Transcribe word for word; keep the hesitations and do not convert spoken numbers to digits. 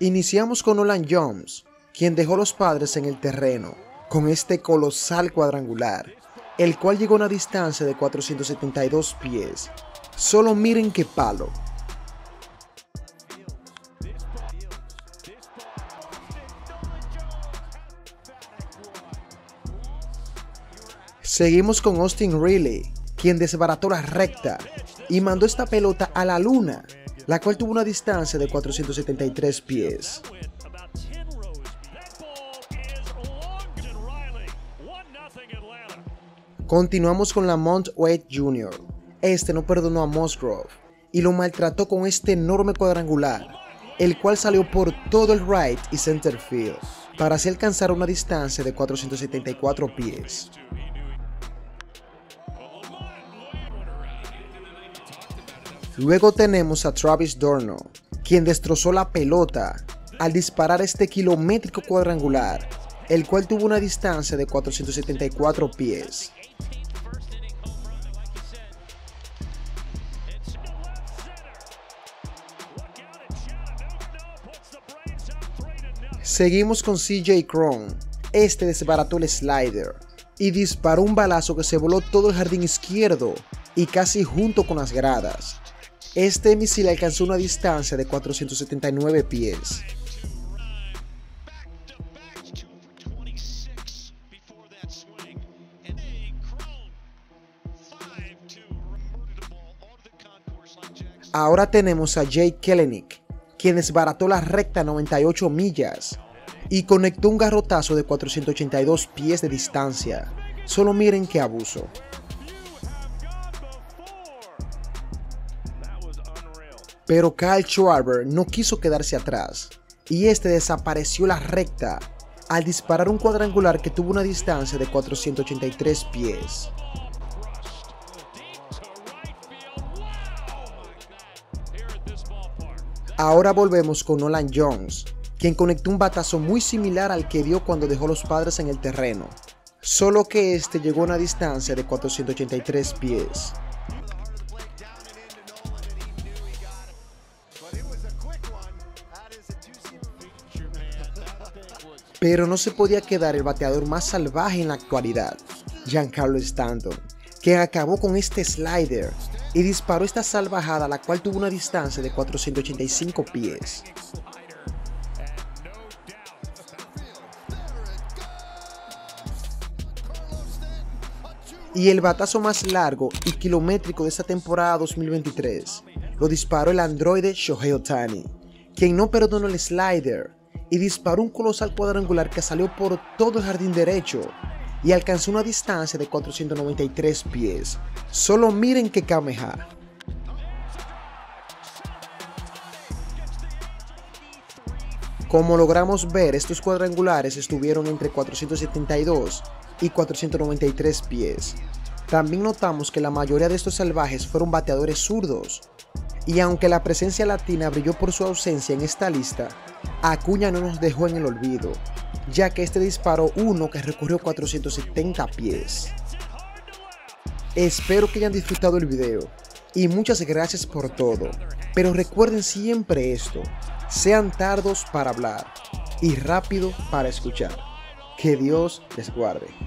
Iniciamos con Nolan Jones, quien dejó los Padres en el terreno con este colosal cuadrangular, el cual llegó a una distancia de cuatrocientos setenta y dos pies. Solo miren qué palo. Seguimos con Austin Riley, quien desbarató la recta y mandó esta pelota a la luna, la cual tuvo una distancia de cuatrocientos setenta y tres pies. Continuamos con Lamont Wade junior Este no perdonó a Musgrove y lo maltrató con este enorme cuadrangular, el cual salió por todo el right y center field para así alcanzar una distancia de cuatrocientos setenta y cuatro pies. Luego tenemos a Travis Dorno, quien destrozó la pelota al disparar este kilométrico cuadrangular, el cual tuvo una distancia de cuatrocientos setenta y cuatro pies. Seguimos con C J Cron. Este desbarató el slider y disparó un balazo que se voló todo el jardín izquierdo y casi junto con las gradas. Este misil alcanzó una distancia de cuatrocientos setenta y nueve pies. Ahora tenemos a Jake Kellenick, quien desbarató la recta noventa y ocho millas y conectó un garrotazo de cuatrocientos ochenta y dos pies de distancia. Solo miren qué abuso. Pero Kyle Schwarber no quiso quedarse atrás y este desapareció la recta al disparar un cuadrangular que tuvo una distancia de cuatrocientos ochenta y tres pies. Ahora volvemos con Nolan Jones, quien conectó un batazo muy similar al que dio cuando dejó los Padres en el terreno, solo que este llegó a una distancia de cuatrocientos ochenta y tres pies. Pero no se podía quedar el bateador más salvaje en la actualidad, Giancarlo Stanton, quien acabó con este slider y disparó esta salvajada, la cual tuvo una distancia de cuatrocientos ochenta y cinco pies. Y el batazo más largo y kilométrico de esta temporada dos mil veintitrés lo disparó el androide Shohei Ohtani, quien no perdonó el slider y disparó un colosal cuadrangular que salió por todo el jardín derecho y alcanzó una distancia de cuatrocientos noventa y tres pies. Solo miren que Kameha. Como logramos ver, estos cuadrangulares estuvieron entre cuatrocientos setenta y dos y cuatrocientos noventa y tres pies. También notamos que la mayoría de estos salvajes fueron bateadores zurdos, y aunque la presencia latina brilló por su ausencia en esta lista, Acuña no nos dejó en el olvido, ya que este disparó uno que recorrió cuatrocientos setenta pies. Espero que hayan disfrutado el video y muchas gracias por todo, pero recuerden siempre esto: sean tardos para hablar y rápido para escuchar. Que Dios les guarde.